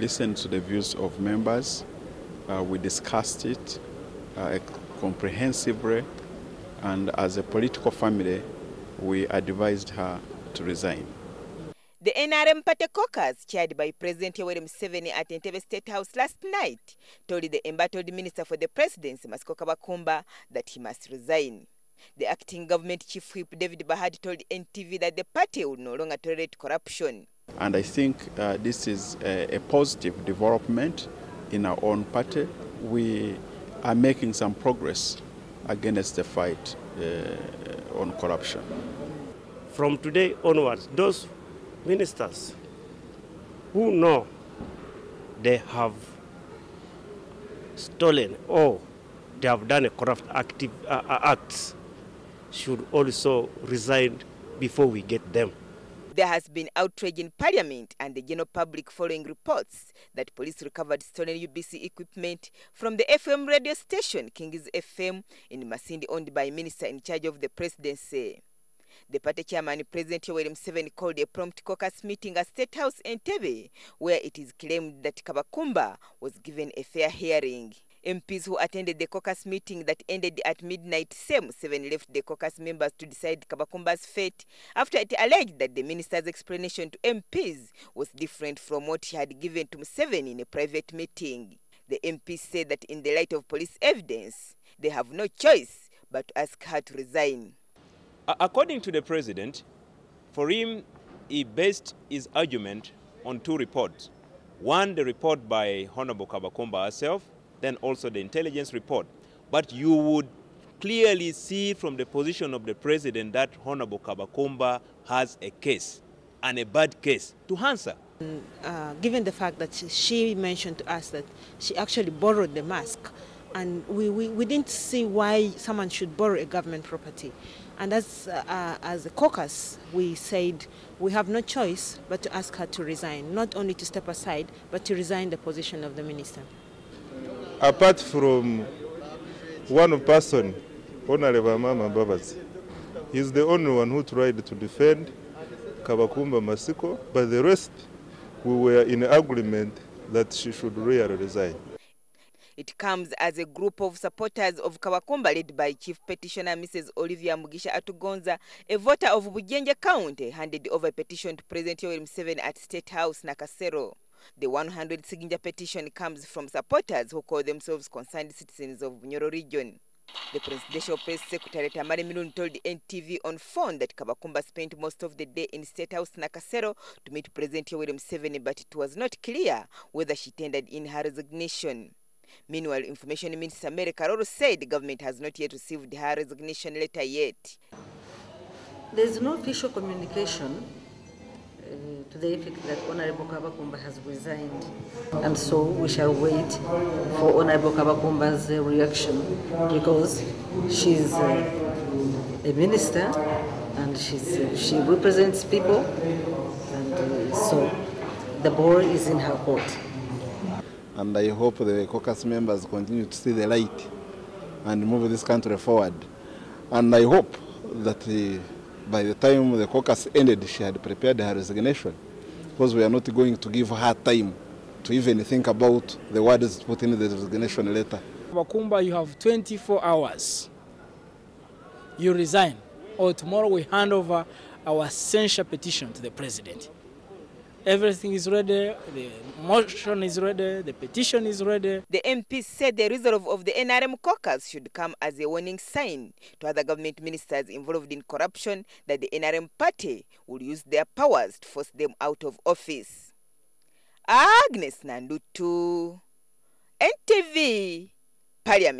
Listened to the views of members. We discussed it comprehensively, and as a political family, we advised her to resign. The NRM party caucus, chaired by President Yoweri Museveni at NTV State House last night, told the embattled Minister for the Presidency, Masiko Kabakumba, that he must resign. The acting government chief whip, David Bahati, told NTV that the party would no longer tolerate corruption. And I think this is a positive development in our own party. We are making some progress against the fight on corruption. From today onwards, those ministers who know they have stolen or they have done a corrupt act should also resign before we get them. There has been outrage in Parliament and the general public following reports that police recovered stolen UBC equipment from the FM radio station King's FM in Masindi, owned by a minister in charge of the presidency. The party chairman, President Yoweri Museveni, called a prompt caucus meeting at State House NTV, where it is claimed that Kabakumba was given a fair hearing. MPs who attended the caucus meeting that ended at midnight same Museveni left the caucus members to decide Kabakumba's fate after it alleged that the minister's explanation to MPs was different from what he had given to Museveni in a private meeting. The MPs said that in the light of police evidence, they have no choice but to ask her to resign. According to the president, for him, he based his argument on two reports. One, the report by Honorable Kabakumba herself, then also the intelligence report. But you would clearly see from the position of the president that Honorable Kabakumba has a case, and a bad case, to answer. Given the fact that she mentioned to us that she actually borrowed the mask, and we didn't see why someone should borrow a government property. And as a caucus, we said we have no choice but to ask her to resign, not only to step aside, but to resign the position of the minister. Apart from one person, Honorable Mama Babazi, he's the only one who tried to defend Kabakumba Masiko, but the rest, we were in agreement that she should really resign. It comes as a group of supporters of Kabakumba led by Chief Petitioner Mrs. Olivia Mugisha Atugonza, a voter of Bujenja County, handed over a petition to President Yoweri Museveni at State House, Nakasero. The 100-signature petition comes from supporters who call themselves concerned citizens of Nyoro region. The Presidential Press Secretary Tamale Mirundi told the NTV on phone that Kabakumba spent most of the day in State House Nakasero to meet President Yoweri Museveni, but it was not clear whether she tendered in her resignation. Meanwhile, Information Minister Mary Karooro said the government has not yet received her resignation letter yet. There is no official communication to the effect that Honorable Kabakumba has resigned, and so we shall wait for Honorable Kabakumba's reaction, because she's a minister and she represents people, and so the ball is in her court. And I hope the caucus members continue to see the light and move this country forward. And I hope that by the time the caucus ended, she had prepared her resignation, because we are not going to give her time to even think about the words put in the resignation letter. Kabakumba, you have 24 hours. You resign, or tomorrow we hand over our censure petition to the president. Everything is ready, the motion is ready, the petition is ready. The MPs said the resolve of the NRM caucus should come as a warning sign to other government ministers involved in corruption that the NRM party will use their powers to force them out of office. Agnes Nandutu, NTV, Parliament.